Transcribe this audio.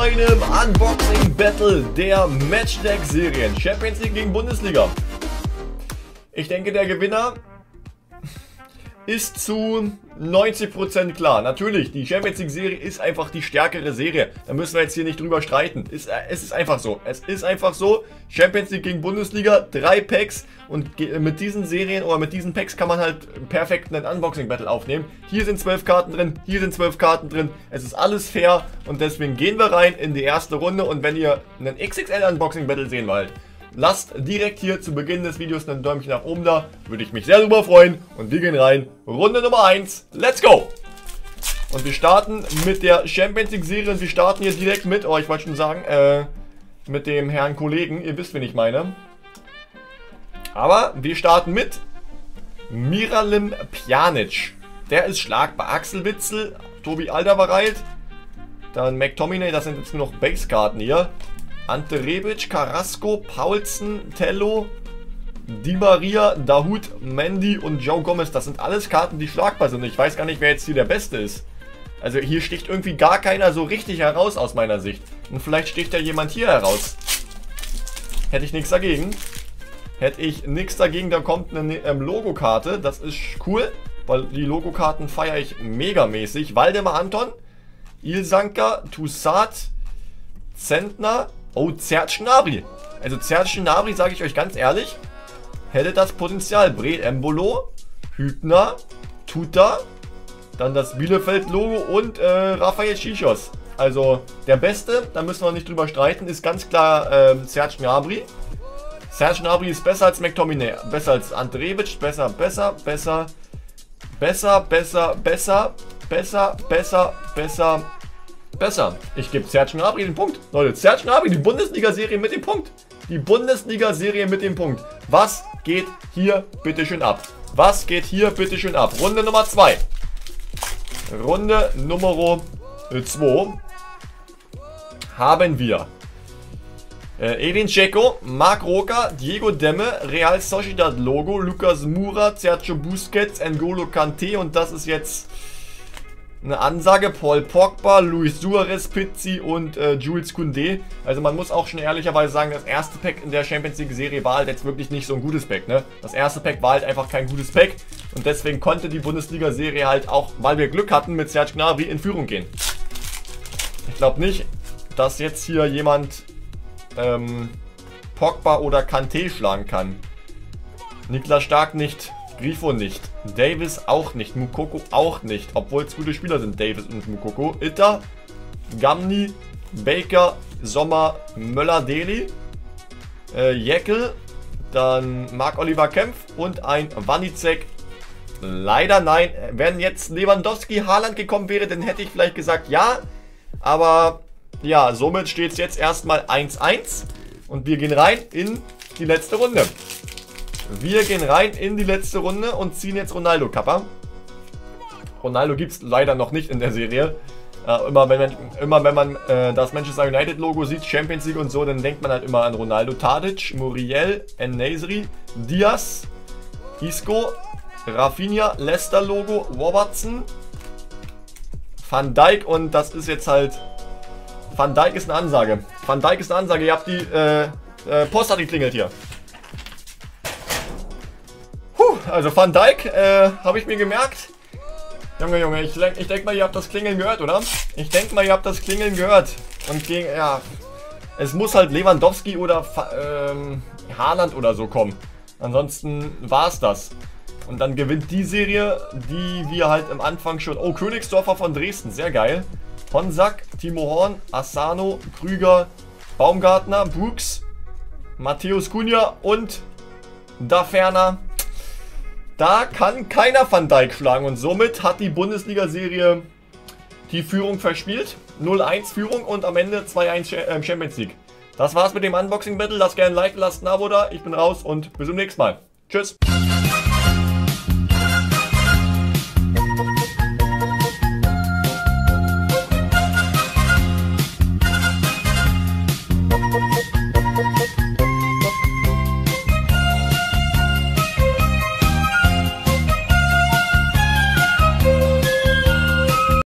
neuem Unboxing Battle der Matchtag-Serien Champions League gegen Bundesliga. Ich denke, der Gewinner ist zu 90% klar. Natürlich, die Champions League Serie ist einfach die stärkere Serie. Da müssen wir jetzt hier nicht drüber streiten. Es ist einfach so. Es ist einfach so. Champions League gegen Bundesliga, 3 Packs. Und mit diesen Serien oder mit diesen Packs kann man halt perfekt einen Unboxing Battle aufnehmen. Hier sind 12 Karten drin, hier sind 12 Karten drin. Es ist alles fair und deswegen gehen wir rein in die erste Runde. Und wenn ihr einen XXL Unboxing Battle sehen wollt, lasst direkt hier zu Beginn des Videos einen Däumchen nach oben da. Würde ich mich sehr drüber freuen. Und wir gehen rein. Runde Nummer 1. Let's go! Und wir starten mit der Champions League Serie. Und wir starten hier direkt mit, oh, ich wollte schon sagen, mit dem Herrn Kollegen. Ihr wisst, wen ich meine. Aber wir starten mit Miralim Pjanic. Der ist schlagbar. Axel Witzel, Tobi Alderweireld. Dann McTominay. Das sind jetzt nur noch Base-Karten hier. Ante Rebic, Carrasco, Paulsen, Tello, Di Maria, Dahoud, Mandy und Joe Gomez. Das sind alles Karten, die schlagbar sind. Ich weiß gar nicht, wer jetzt hier der Beste ist. Also hier sticht irgendwie gar keiner so richtig heraus aus meiner Sicht. Und vielleicht sticht ja jemand hier heraus. Hätte ich nichts dagegen. Hätte ich nichts dagegen, da kommt eine Logokarte. Das ist cool, weil die Logokarten feiere ich megamäßig. Waldemar Anton, Ilsanka, Toussaint, Zentner. Oh, Serge Gnabry. Also Serge Gnabry, sage ich euch ganz ehrlich, hätte das Potenzial. Breit Embolo, Hübner, Tuta, dann das Bielefeld-Logo und Raphael Chichos. Also der Beste, da müssen wir nicht drüber streiten, ist ganz klar Serge Gnabry. Serge Gnabry ist besser als McTominay, besser als Ante Rebic, besser. Ich gebe Serge Gnabry den Punkt. Leute, Serge Gnabry, die Bundesliga-Serie mit dem Punkt. Die Bundesliga-Serie mit dem Punkt. Was geht hier bitte schön ab? Was geht hier bitte schön ab? Runde Nummer 2. Runde Nummer 2 haben wir Edin Dzeko, Marc Roca, Diego Demme, Real Sociedad Logo, Lucas Moura, Sergio Busquets, N'Golo Kanté und das ist jetzt eine Ansage, Paul Pogba, Luis Suarez, Pizzi und Jules Koundé. Also man muss auch schon ehrlicherweise sagen, das erste Pack in der Champions League Serie war halt jetzt wirklich nicht so ein gutes Pack, ne? Das erste Pack war halt einfach kein gutes Pack. Und deswegen konnte die Bundesliga Serie halt auch, weil wir Glück hatten, mit Serge Gnabry in Führung gehen. Ich glaube nicht, dass jetzt hier jemand Pogba oder Kanté schlagen kann. Niklas Stark nicht. Grifo nicht, Davis auch nicht, Mukoko auch nicht, obwohl es gute Spieler sind, Davis und Mukoko. Itta, Gamni, Baker, Sommer, Möller-Deli, Jekyll, dann Marc-Oliver Kempf und ein Wanizek. Leider nein, wenn jetzt Lewandowski, Haaland gekommen wäre, dann hätte ich vielleicht gesagt ja, aber ja, somit steht es jetzt erstmal 1-1 und wir gehen rein in die letzte Runde. Wir gehen rein in die letzte Runde und ziehen jetzt Ronaldo Kappa. Ronaldo gibt es leider noch nicht in der Serie. Immer wenn man das Manchester United Logo sieht, Champions League und so, dann denkt man halt immer an Ronaldo. Tadic, Muriel, En-Nesyri, Diaz, Isco, Rafinha, Leicester Logo, Robertson, Van Dijk und das ist jetzt halt... Van Dijk ist eine Ansage. Van Dijk ist eine Ansage, ihr habt die Post hat geklingelt hier. Also Van Dijk, habe ich mir gemerkt. Junge, ich denke mal, ihr habt das Klingeln gehört, oder? Ich denke mal, ihr habt das Klingeln gehört. Und gegen, ja, es muss halt Lewandowski oder Haaland oder so kommen. Ansonsten war es das. Und dann gewinnt die Serie, die wir halt am Anfang schon... Oh, Königsdorfer von Dresden, sehr geil. Honsack, Timo Horn, Asano, Krüger, Baumgartner, Brooks, Matthäus Cunha und Daferner. Da kann keiner Van Dijk schlagen und somit hat die Bundesliga-Serie die Führung verspielt. 0-1 Führung und am Ende 2-1 Champions League. Das war's mit dem Unboxing Battle. Lasst gerne ein Like, lasst ein Abo da. Ich bin raus und bis zum nächsten Mal. Tschüss.